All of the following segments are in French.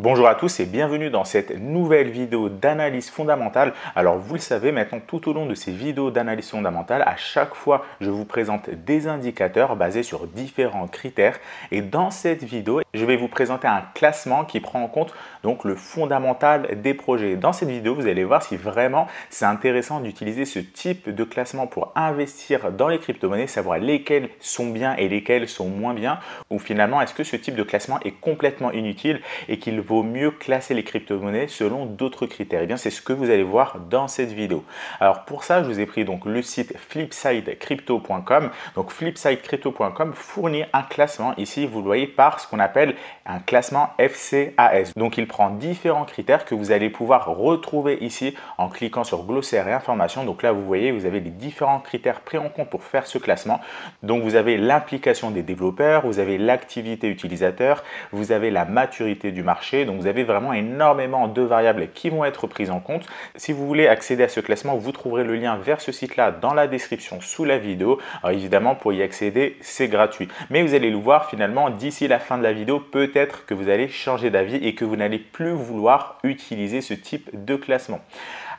Bonjour à tous et bienvenue dans cette nouvelle vidéo d'analyse fondamentale. Alors vous le savez maintenant, tout au long de ces vidéos d'analyse fondamentale, à chaque fois je vous présente des indicateurs basés sur différents critères. Et dans cette vidéo, je vais vous présenter un classement qui prend en compte donc le fondamental des projets. Dans cette vidéo, vous allez voir si vraiment c'est intéressant d'utiliser ce type de classement pour investir dans les crypto-monnaies, savoir lesquelles sont bien et lesquelles sont moins bien, ou finalement est-ce que ce type de classement est complètement inutile et qu'il vaut mieux classer les crypto-monnaies selon d'autres critères. Et bien c'est ce que vous allez voir dans cette vidéo. Alors pour ça, je vous ai pris donc le site flipsidecrypto.com. Donc flipsidecrypto.com fournit un classement, ici vous le voyez, par ce qu'on appelle un classement FCAS. Donc il prend différents critères que vous allez pouvoir retrouver ici en cliquant sur glossaire et information. Donc là vous voyez, vous avez les différents critères pris en compte pour faire ce classement. Donc vous avez l'implication des développeurs, vous avez l'activité utilisateur, vous avez la maturité du marché. Donc vous avez vraiment énormément de variables qui vont être prises en compte. Si vous voulez accéder à ce classement, vous trouverez le lien vers ce site-là dans la description sous la vidéo. Alors évidemment, pour y accéder, c'est gratuit. Mais vous allez le voir finalement d'ici la fin de la vidéo, peut-être que vous allez changer d'avis et que vous n'allez plus vouloir utiliser ce type de classement.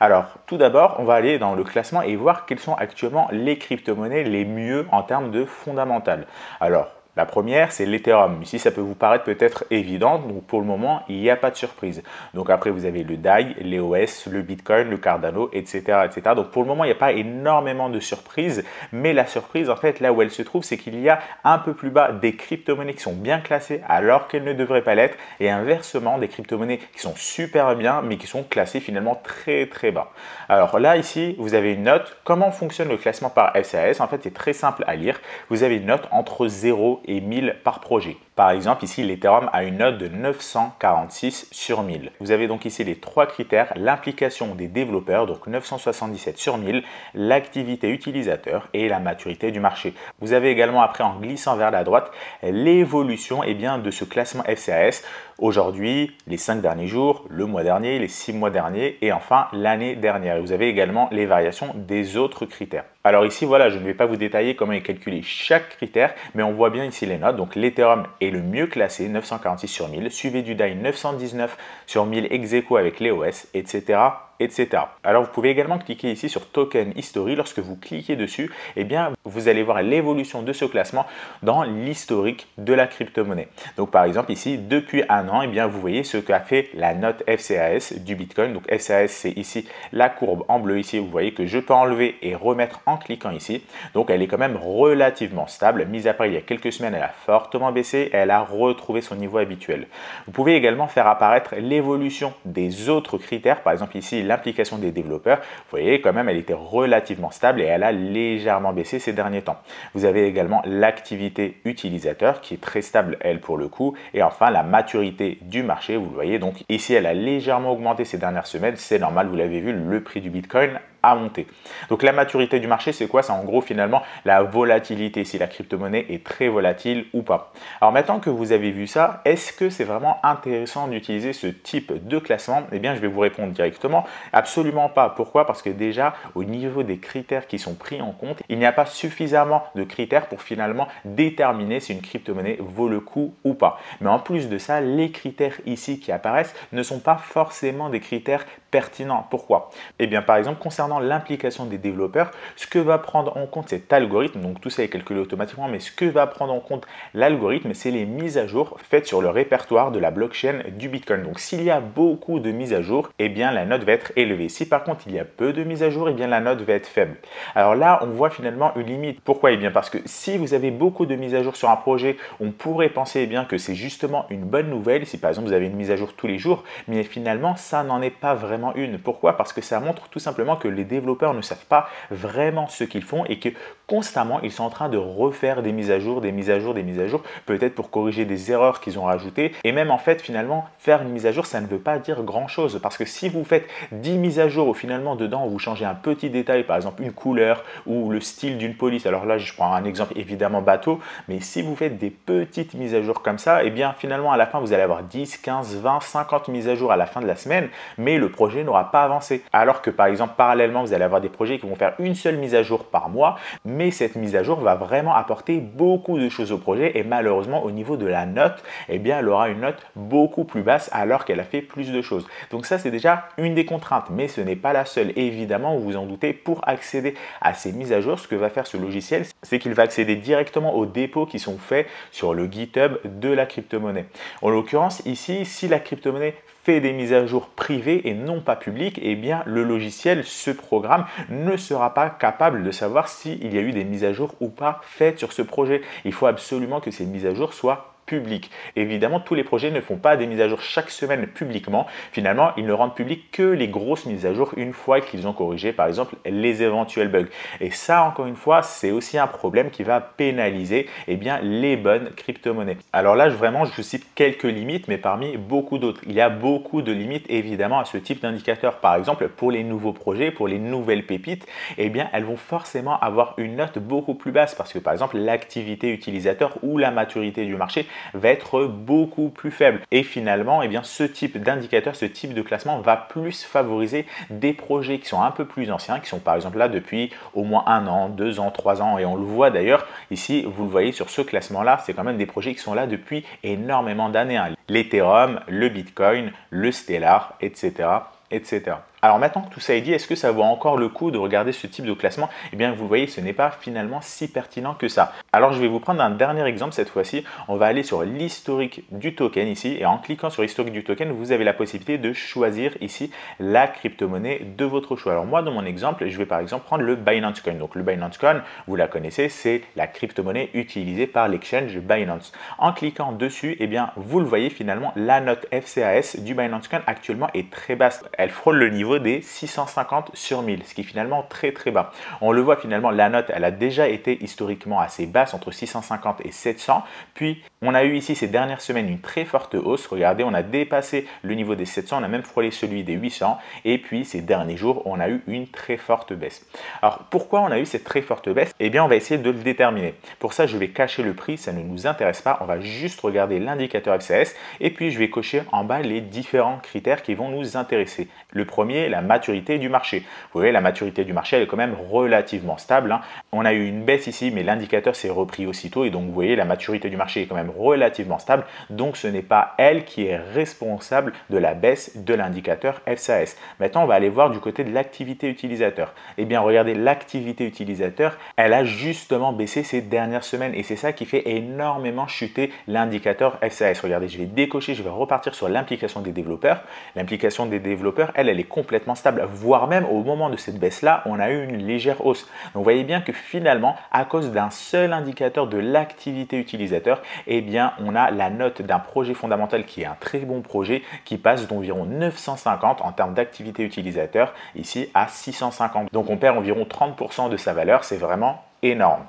Alors tout d'abord, on va aller dans le classement et voir quelles sont actuellement les crypto-monnaies les mieux en termes de fondamentales. Alors, la première, c'est l'Ethereum. Ici, ça peut vous paraître peut-être évident. Donc, pour le moment, il n'y a pas de surprise. Donc, après, vous avez le DAI, l'EOS, le Bitcoin, le Cardano, etc., etc. Donc, pour le moment, il n'y a pas énormément de surprises. Mais la surprise, en fait, là où elle se trouve, c'est qu'il y a un peu plus bas des crypto-monnaies qui sont bien classées alors qu'elles ne devraient pas l'être. Et inversement, des crypto-monnaies qui sont super bien, mais qui sont classées finalement très, très bas. Alors là, ici, vous avez une note. Comment fonctionne le classement par FCAS? En fait, c'est très simple à lire. Vous avez une note entre 0 et 1000 par projet. Par exemple, ici, l'Ethereum a une note de 946 sur 1000. Vous avez donc ici les trois critères, l'implication des développeurs, donc 977 sur 1000, l'activité utilisateur et la maturité du marché. Vous avez également après, en glissant vers la droite, l'évolution de ce classement FCAS. Aujourd'hui, les 5 derniers jours, le mois dernier, les 6 mois derniers et enfin l'année dernière. Et vous avez également les variations des autres critères. Alors ici, voilà, je ne vais pas vous détailler comment est calculé chaque critère, mais on voit bien ici les notes. Donc l'Ethereum est le mieux classé, 946 sur 1000, suivi du DAI 919 sur 1000 ex aequo avec l'EOS, etc. etc. Alors vous pouvez également cliquer ici sur Token History. Lorsque vous cliquez dessus, eh bien, vous allez voir l'évolution de ce classement dans l'historique de la crypto-monnaie. Donc par exemple ici, depuis un an, eh bien, vous voyez ce qu'a fait la note FCAS du Bitcoin. Donc FCAS, c'est ici la courbe en bleu. Ici, vous voyez que je peux enlever et remettre en cliquant ici. Donc elle est quand même relativement stable. Mise à part il y a quelques semaines, elle a fortement baissé. Elle a retrouvé son niveau habituel. Vous pouvez également faire apparaître l'évolution des autres critères. Par exemple ici, l'implication des développeurs, vous voyez quand même elle était relativement stable et elle a légèrement baissé ces derniers temps. Vous avez également l'activité utilisateur qui est très stable, elle, pour le coup, et enfin la maturité du marché, vous le voyez donc ici elle a légèrement augmenté ces dernières semaines, c'est normal, vous l'avez vu, le prix du Bitcoin à monter. Donc la maturité du marché, c'est quoi? C'est en gros finalement la volatilité, si la crypto-monnaie est très volatile ou pas. Alors maintenant que vous avez vu ça, est-ce que c'est vraiment intéressant d'utiliser ce type de classement? Eh bien je vais vous répondre directement, absolument pas. Pourquoi? Parce que déjà au niveau des critères qui sont pris en compte, il n'y a pas suffisamment de critères pour finalement déterminer si une crypto-monnaie vaut le coup ou pas. Mais en plus de ça, les critères ici qui apparaissent ne sont pas forcément des critères pertinents. Pourquoi? Eh bien par exemple concernant l'implication des développeurs, ce que va prendre en compte cet algorithme, donc tout ça est calculé automatiquement, mais ce que va prendre en compte l'algorithme, c'est les mises à jour faites sur le répertoire de la blockchain du Bitcoin. Donc s'il y a beaucoup de mises à jour, eh bien la note va être élevée. Si par contre il y a peu de mises à jour, eh bien la note va être faible. Alors là, on voit finalement une limite. Pourquoi? Eh bien parce que si vous avez beaucoup de mises à jour sur un projet, on pourrait penser eh bien que c'est justement une bonne nouvelle, si par exemple vous avez une mise à jour tous les jours, mais finalement ça n'en est pas vraiment une. Pourquoi? Parce que ça montre tout simplement que les développeurs ne savent pas vraiment ce qu'ils font et que constamment ils sont en train de refaire des mises à jour, des mises à jour, des mises à jour, peut-être pour corriger des erreurs qu'ils ont rajoutées. Et même en fait finalement faire une mise à jour, ça ne veut pas dire grand chose, parce que si vous faites 10 mises à jour où finalement dedans vous changez un petit détail, par exemple une couleur ou le style d'une police, alors là je prends un exemple évidemment bateau, mais si vous faites des petites mises à jour comme ça, et bien finalement à la fin vous allez avoir 10, 15, 20, 50 mises à jour à la fin de la semaine, mais le projet n'aura pas avancé. Alors que par exemple parallèlement vous allez avoir des projets qui vont faire une seule mise à jour par mois, mais mais cette mise à jour va vraiment apporter beaucoup de choses au projet et malheureusement au niveau de la note, eh bien, elle aura une note beaucoup plus basse alors qu'elle a fait plus de choses. Donc ça, c'est déjà une des contraintes, mais ce n'est pas la seule. Et évidemment, vous vous en doutez, pour accéder à ces mises à jour, ce que va faire ce logiciel, c'est qu'il va accéder directement aux dépôts qui sont faits sur le GitHub de la crypto-monnaie. En l'occurrence, ici, si la crypto-monnaie fait des mises à jour privées et non pas publiques, eh bien le logiciel, ce programme, ne sera pas capable de savoir s'il y a eu des mises à jour ou pas faites sur ce projet. Il faut absolument que ces mises à jour soient public. Évidemment, tous les projets ne font pas des mises à jour chaque semaine publiquement. Finalement, ils ne rendent public que les grosses mises à jour une fois qu'ils ont corrigé, par exemple, les éventuels bugs. Et ça, encore une fois, c'est aussi un problème qui va pénaliser eh bien, les bonnes crypto-monnaies. Alors là, vraiment, je cite quelques limites, mais parmi beaucoup d'autres. Il y a beaucoup de limites, évidemment, à ce type d'indicateur. Par exemple, pour les nouveaux projets, pour les nouvelles pépites, eh bien, elles vont forcément avoir une note beaucoup plus basse parce que, par exemple, l'activité utilisateur ou la maturité du marché va être beaucoup plus faible. Et finalement, eh bien, ce type d'indicateur, ce type de classement va plus favoriser des projets qui sont un peu plus anciens, qui sont par exemple là depuis au moins 1 an, 2 ans, 3 ans. Et on le voit d'ailleurs ici, vous le voyez sur ce classement-là, c'est quand même des projets qui sont là depuis énormément d'années. L'Ethereum, le Bitcoin, le Stellar, etc. etc. Alors maintenant que tout ça est dit, est-ce que ça vaut encore le coup de regarder ce type de classement? Eh bien, vous voyez, ce n'est pas finalement si pertinent que ça. Alors, je vais vous prendre un dernier exemple cette fois-ci. On va aller sur l'historique du token ici et en cliquant sur l'historique du token, vous avez la possibilité de choisir ici la crypto-monnaie de votre choix. Alors moi, dans mon exemple, je vais par exemple prendre le Binance Coin. Donc le Binance Coin, vous la connaissez, c'est la crypto-monnaie utilisée par l'exchange Binance. En cliquant dessus, eh bien, vous le voyez finalement, la note FCAS du Binance Coin actuellement est très basse. Elle frôle le niveau des 650 sur 1000, ce qui est finalement très très bas. On le voit finalement, la note, elle a déjà été historiquement assez basse, entre 650 et 700. Puis, on a eu ici ces dernières semaines une très forte hausse. Regardez, on a dépassé le niveau des 700, on a même frôlé celui des 800. Et puis, ces derniers jours, on a eu une très forte baisse. Alors, pourquoi on a eu cette très forte baisse? Eh bien, on va essayer de le déterminer. Pour ça, je vais cacher le prix, ça ne nous intéresse pas. On va juste regarder l'indicateur FCAS et puis je vais cocher en bas les différents critères qui vont nous intéresser. Le premier, la maturité du marché. Vous voyez, la maturité du marché, elle est quand même relativement stable. On a eu une baisse ici, mais l'indicateur s'est repris aussitôt. Et donc, vous voyez, la maturité du marché est quand même relativement stable. Donc, ce n'est pas elle qui est responsable de la baisse de l'indicateur FCAS. Maintenant, on va aller voir du côté de l'activité utilisateur. Eh bien, regardez, l'activité utilisateur, elle a justement baissé ces dernières semaines. Et c'est ça qui fait énormément chuter l'indicateur FCAS. Regardez, je vais décocher, je vais repartir sur l'implication des développeurs. L'implication des développeurs, elle est complètement stable, voire même au moment de cette baisse là on a eu une légère hausse. Donc vous voyez bien que finalement à cause d'un seul indicateur de l'activité utilisateur, eh bien on a la note d'un projet fondamental qui est un très bon projet qui passe d'environ 950 en termes d'activité utilisateur ici à 650. Donc on perd environ 30% de sa valeur, c'est vraiment énorme.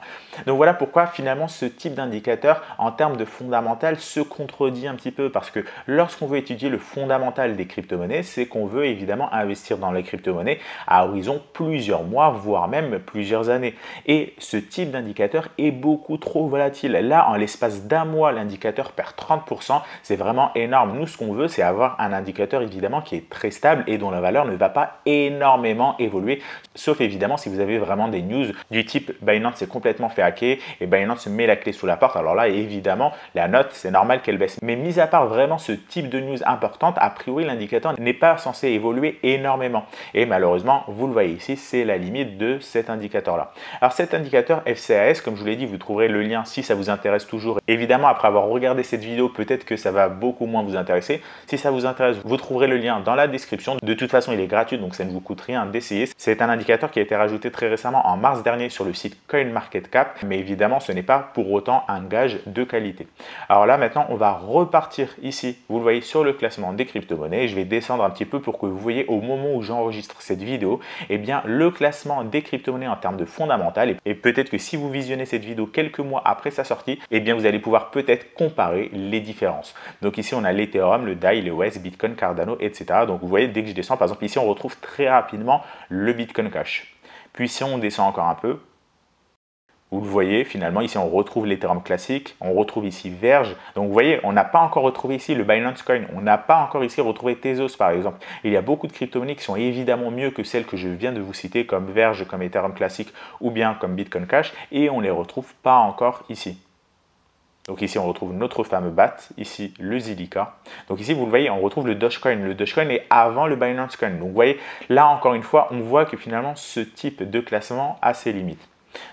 Donc voilà pourquoi finalement ce type d'indicateur en termes de fondamental se contredit un petit peu parce que lorsqu'on veut étudier le fondamental des crypto-monnaies, c'est qu'on veut évidemment investir dans les crypto-monnaies à horizon plusieurs mois, voire même plusieurs années. Et ce type d'indicateur est beaucoup trop volatile. Là, en l'espace d'un mois, l'indicateur perd 30%. C'est vraiment énorme. Nous, ce qu'on veut, c'est avoir un indicateur évidemment qui est très stable et dont la valeur ne va pas énormément évoluer, sauf évidemment si vous avez vraiment des news du type Binance s'est complètement fait hacker et Binance met la clé sous la porte. Alors là, évidemment, la note, c'est normal qu'elle baisse. Mais mis à part vraiment ce type de news importante, a priori, l'indicateur n'est pas censé évoluer énormément. Et malheureusement, vous le voyez ici, c'est la limite de cet indicateur-là. Alors cet indicateur FCAS, comme je vous l'ai dit, vous trouverez le lien si ça vous intéresse toujours. Évidemment, après avoir regardé cette vidéo, peut-être que ça va beaucoup moins vous intéresser. Si ça vous intéresse, vous trouverez le lien dans la description. De toute façon, il est gratuit, donc ça ne vous coûte rien d'essayer. C'est un indicateur qui a été rajouté très récemment en mars dernier sur le site CoinMarketCap, mais évidemment ce n'est pas pour autant un gage de qualité. Alors là maintenant on va repartir ici, vous le voyez sur le classement des crypto-monnaies. Je vais descendre un petit peu pour que vous voyez au moment où j'enregistre cette vidéo, eh bien le classement des crypto-monnaies en termes de fondamental. Et peut-être que si vous visionnez cette vidéo quelques mois après sa sortie, eh bien vous allez pouvoir peut-être comparer les différences. Donc ici on a l'Ethereum, le DAI, l'EOS, Bitcoin, Cardano, etc. Donc vous voyez dès que je descends, par exemple ici on retrouve très rapidement le Bitcoin Cash. Puis si on descend encore un peu, Vous le voyez, finalement, ici, on retrouve l'Ethereum Classic, on retrouve ici Verge. Donc, vous voyez, on n'a pas encore retrouvé ici le Binance Coin, on n'a pas encore ici retrouvé Tezos, par exemple. Il y a beaucoup de crypto-monnaies qui sont évidemment mieux que celles que je viens de vous citer, comme Verge, comme Ethereum Classic ou bien comme Bitcoin Cash, et on ne les retrouve pas encore ici. Donc ici, on retrouve notre fameux BAT, ici le Zilliqa. Donc ici, vous le voyez, on retrouve le Dogecoin. Le Dogecoin est avant le Binance Coin. Donc vous voyez, là encore une fois, on voit que finalement, ce type de classement a ses limites.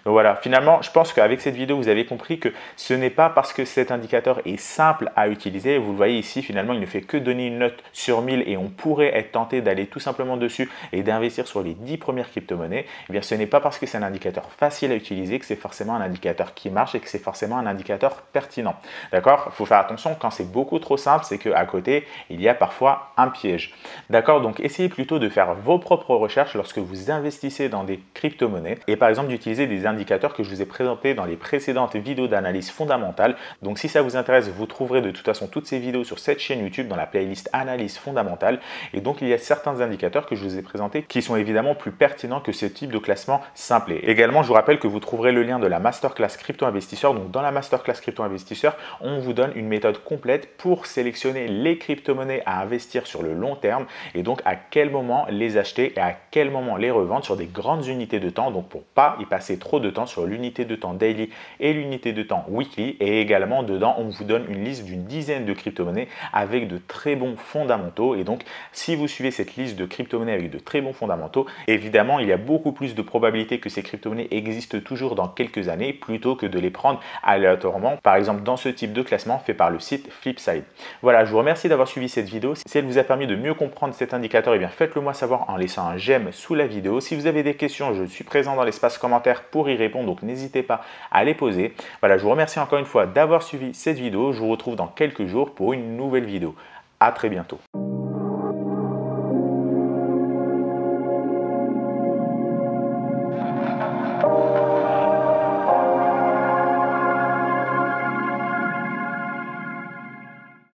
Donc voilà, finalement, je pense qu'avec cette vidéo, vous avez compris que ce n'est pas parce que cet indicateur est simple à utiliser. Vous le voyez ici, finalement, il ne fait que donner une note sur 1000 et on pourrait être tenté d'aller tout simplement dessus et d'investir sur les 10 premières crypto-monnaies. Eh bien, ce n'est pas parce que c'est un indicateur facile à utiliser que c'est forcément un indicateur qui marche et que c'est forcément un indicateur pertinent. D'accord? Il faut faire attention, quand c'est beaucoup trop simple, c'est qu'à côté, il y a parfois un piège. D'accord? Donc, essayez plutôt de faire vos propres recherches lorsque vous investissez dans des crypto-monnaies et par exemple d'utiliser des indicateurs que je vous ai présentés dans les précédentes vidéos d'analyse fondamentale. Donc si ça vous intéresse, vous trouverez de toute façon toutes ces vidéos sur cette chaîne YouTube dans la playlist analyse fondamentale. Et donc il y a certains indicateurs que je vous ai présentés qui sont évidemment plus pertinents que ce type de classement simple. Et également, je vous rappelle que vous trouverez le lien de la masterclass crypto investisseur. Donc dans la masterclass crypto investisseur, on vous donne une méthode complète pour sélectionner les crypto-monnaies à investir sur le long terme et donc à quel moment les acheter et à quel moment les revendre sur des grandes unités de temps. Donc pour pas y passer trop de temps sur l'unité de temps daily et l'unité de temps weekly. Et également dedans, on vous donne une liste d'une dizaine de crypto-monnaies avec de très bons fondamentaux. Et donc, si vous suivez cette liste de crypto-monnaies avec de très bons fondamentaux, évidemment, il y a beaucoup plus de probabilités que ces crypto-monnaies existent toujours dans quelques années plutôt que de les prendre aléatoirement. Par exemple, dans ce type de classement fait par le site Flipside. Voilà, je vous remercie d'avoir suivi cette vidéo. Si elle vous a permis de mieux comprendre cet indicateur, et bien faites-le moi savoir en laissant un j'aime sous la vidéo. Si vous avez des questions, je suis présent dans l'espace commentaire pour y répondre, donc n'hésitez pas à les poser. Voilà, je vous remercie encore une fois d'avoir suivi cette vidéo. Je vous retrouve dans quelques jours pour une nouvelle vidéo. À très bientôt.